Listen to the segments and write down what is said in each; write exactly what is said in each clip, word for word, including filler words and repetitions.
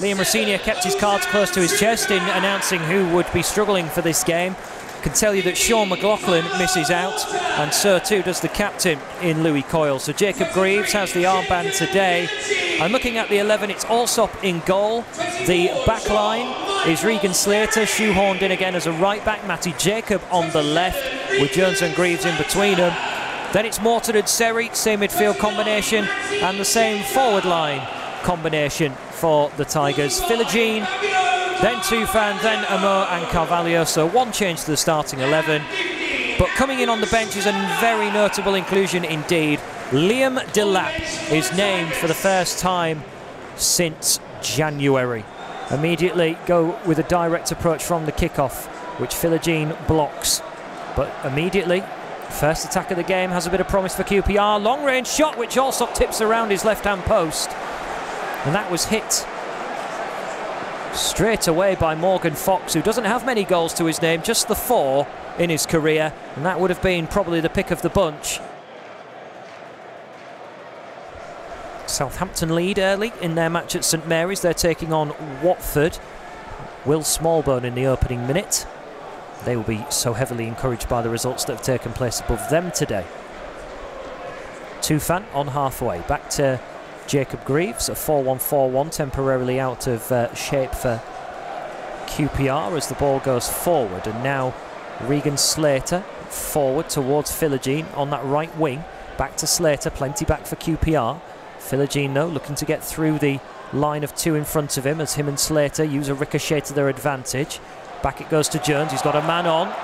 Liam Rossini kept his cards close to his chest in announcing who would be struggling for this game. Can tell you that Sean McLaughlin misses out, and so too does the captain in Louis Coyle. So Jacob Greaves has the armband today. And looking at the eleven, it's Allsop in goal. The back line is Regan Slater, shoehorned in again as a right back. Matty Jacob on the left, with Jones and Greaves in between them. Then it's Morton and Seri, same midfield combination, and the same forward line combination for the Tigers. Philogene, then Tufan, then Irma and Carvalho. So one change to the starting eleven. But coming in on the bench is a very notable inclusion indeed. Liam Delap is named for the first time since January. Immediately go with a direct approach from the kickoff, which Philogene blocks. But immediately, first attack of the game has a bit of promise for Q P R. Long range shot, which Allsop tips around his left hand post. And that was hit straight away by Morgan Fox, who doesn't have many goals to his name, just the four in his career, and that would have been probably the pick of the bunch. Southampton lead early in their match at St Mary's. They're taking on Watford. Will Smallbone in the opening minute. They will be so heavily encouraged by the results that have taken place above them today. Tufan on halfway, back to Jacob Greaves, a four one four one, temporarily out of uh, shape for Q P R as the ball goes forward. And now Regan Slater forward towards Philogene on that right wing. Back to Slater, plenty back for Q P R. Philogene, though, looking to get through the line of two in front of him as him and Slater use a ricochet to their advantage. Back it goes to Jones, he's got a man on.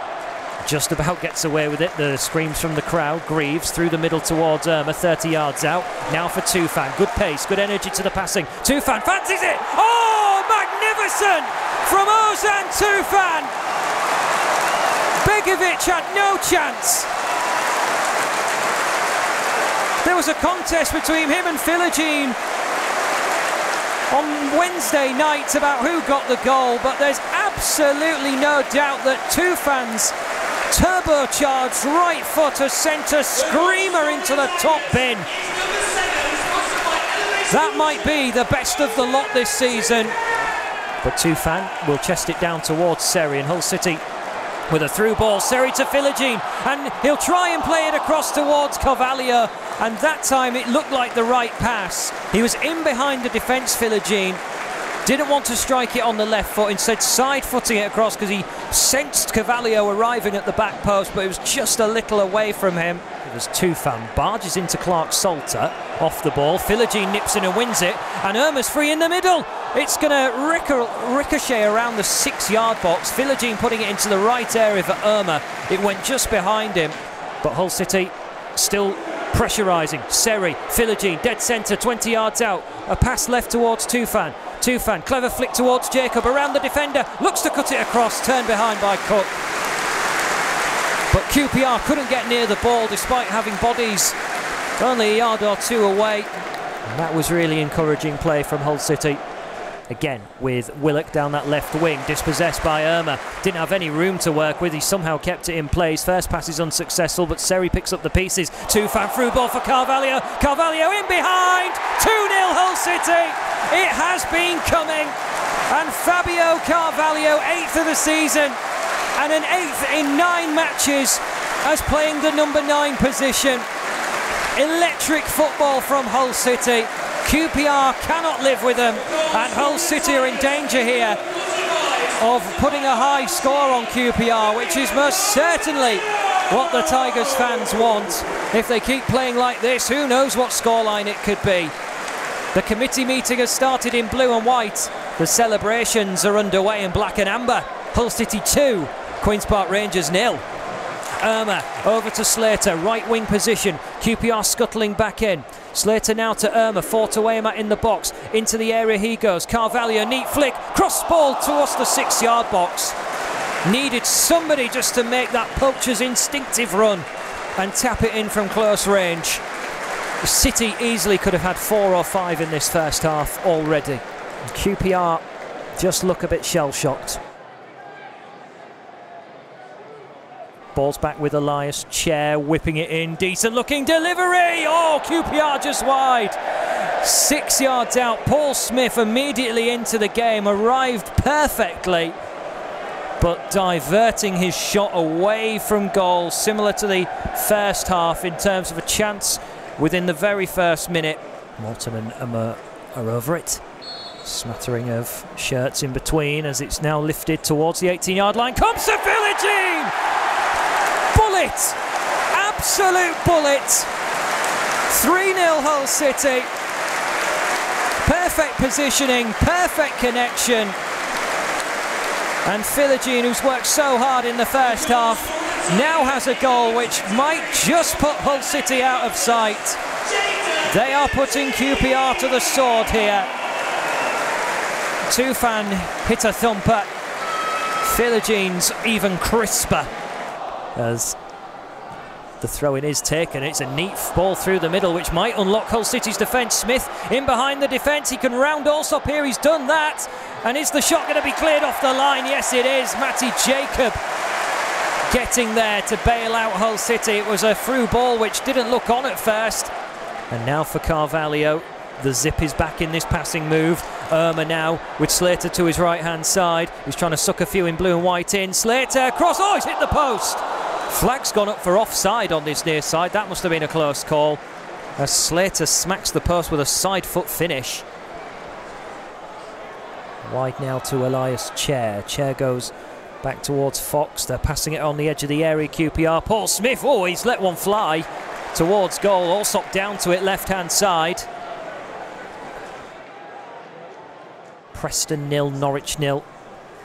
Just about gets away with it. The screams from the crowd. Greaves through the middle towards Irma, thirty yards out. Now for Tufan. Good pace, good energy to the passing. Tufan fancies it! Oh, magnificent from Ozan Tufan! Begovic had no chance. There was a contest between him and Philogene on Wednesday night about who got the goal, but there's absolutely no doubt that Tufan's turbocharged right foot a centre screamer into the top bin. That might be the best of the lot this season. But Tufan will chest it down towards Seri, and Hull City with a through ball. Seri to Philogene, and he'll try and play it across towards Carvalho, and that time it looked like the right pass. He was in behind the defence, Philogene. Didn't want to strike it on the left foot, instead side-footing it across because he sensed Carvalho arriving at the back post, but it was just a little away from him. It was Tufan, barges into Clarke-Salter, off the ball. Philogene nips in and wins it, and Irma's free in the middle. It's going to rico ricochet around the six-yard box. Philogene putting it into the right area for Irma. It went just behind him, but Hull City still pressurising. Seri, Philogene, dead centre, twenty yards out. A pass left towards Tufan. Tufan, clever flick towards Jacob, around the defender, looks to cut it across, turned behind by Cook. But Q P R couldn't get near the ball despite having bodies only a yard or two away. And that was really encouraging play from Hull City. Again, with Willock down that left wing, dispossessed by Irma. Didn't have any room to work with, he somehow kept it in place. First pass is unsuccessful, but Seri picks up the pieces. Tufan through ball for Carvalho. Carvalho in behind! two nil Hull City! It has been coming! And Fabio Carvalho, eighth of the season, and an eighth in nine matches as playing the number nine position. Electric football from Hull City. Q P R cannot live with them, and Hull City are in danger here of putting a high score on Q P R, which is most certainly what the Tigers fans want. If they keep playing like this, who knows what scoreline it could be. The committee meeting has started in blue and white. The celebrations are underway in black and amber. Hull City two, Queens Park Rangers nil. Irma over to Slater, right wing position. Q P R scuttling back in. Slater now to Irma, fought away him in the box. Into the area he goes. Carvalho, neat flick, cross ball towards the six-yard box. Needed somebody just to make that poacher's instinctive run and tap it in from close range. City easily could have had four or five in this first half already. Q P R just look a bit shell-shocked. Ball's back with Elias Chair, whipping it in, decent looking delivery! Oh, Q P R just wide! Six yards out, Paul Smyth immediately into the game, arrived perfectly, but diverting his shot away from goal, similar to the first half in terms of a chance within the very first minute. Morton and Irma are over it. Smattering of shirts in between as it's now lifted towards the eighteen yard line. Comes to Philogene! Bullet! Absolute bullet! three nil Hull City. Perfect positioning, perfect connection. And Philogene, who's worked so hard in the first half, now has a goal which might just put Hull City out of sight. They are putting Q P R to the sword here. Tufan hit a thumper. Philogene's even crisper. As the throw-in is taken, it's a neat ball through the middle, which might unlock Hull City's defence. Smyth in behind the defence. He can round Allsop here. He's done that. And is the shot going to be cleared off the line? Yes, it is. Matty Jacob getting there to bail out Hull City. It was a through ball which didn't look on at first. And now for Carvalho. The zip is back in this passing move. Irma now with Slater to his right-hand side. He's trying to suck a few in blue and white in. Slater, cross, oh, he's hit the post. Flag's gone up for offside on this near side. That must have been a close call. As Slater smacks the post with a side-foot finish. Wide now to Elias Chair. Chair goes back towards Fox. They're passing it on the edge of the area, Q P R. Paul Smyth, oh, he's let one fly towards goal. Allsop down to it, left-hand side. Preston nil, Norwich nil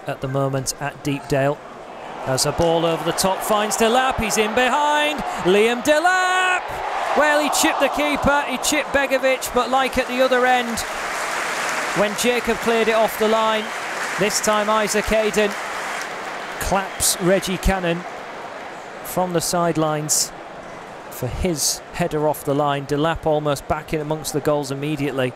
at the moment at Deepdale. As a ball over the top finds Delap, he's in behind. Liam Delap! Well, he chipped the keeper, he chipped Begovic, but like at the other end, when Jacob cleared it off the line, this time Isaac Hayden claps Reggie Cannon from the sidelines for his header off the line. Delap almost back in amongst the goals immediately.